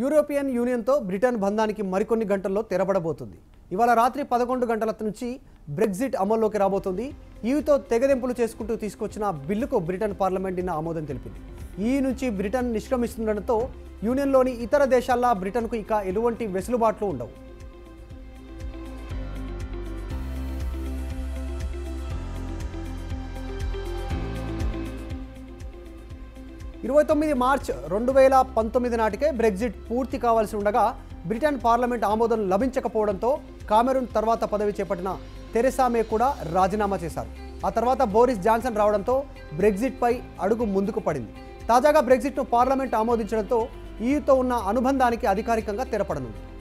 European union తో Britain బంధానికి మరికొన్ని గంటల్లో తెరబడబోతుంది. ఇవాళ రాత్రి 11 గంటల నుంచి బ్రెగ్జిట్ అమల్లోకి రాబోతుంది. ఈతో తెగదెంపులు చేసుకుంటూ తీసుకొచ్చిన బిల్లుకు బ్రిటన్ పార్లమెంట్ నిన్న ఆమోదం తెలిపింది. ఈ నుంచి బ్రిటన్ నిష్క్రమిస్తుండటంతో యూనియన్లోని ఇతర దేశాల బ్రిటన్కు ఇక ఎటువంటి వెసులుబాట్లు ఉండవు. మార్చి 2019 నాటికే బ్రెగ్జిట్ పూర్తి కావాల్సి ఉండగా బ్రిటన్ పార్లమెంట్ ఆమోదం లభించకపోవడంతో కామెరూన్ తర్వాత పదవి చేపట్టిన తెరెసా మే కూడా రాజీనామా చేశారు. ఆ తర్వాత బోరిస్ జాన్సన్ రావడంతో బ్రెగ్జిట్పై అడుగు ముందుకు పడింది. తాజాగా బ్రెగ్జిట్ను పార్లమెంట్ ఆమోదించడంతో ఈయుతో ఉన్న అనుబంధానికి అధికారికంగా తెరపడనుంది.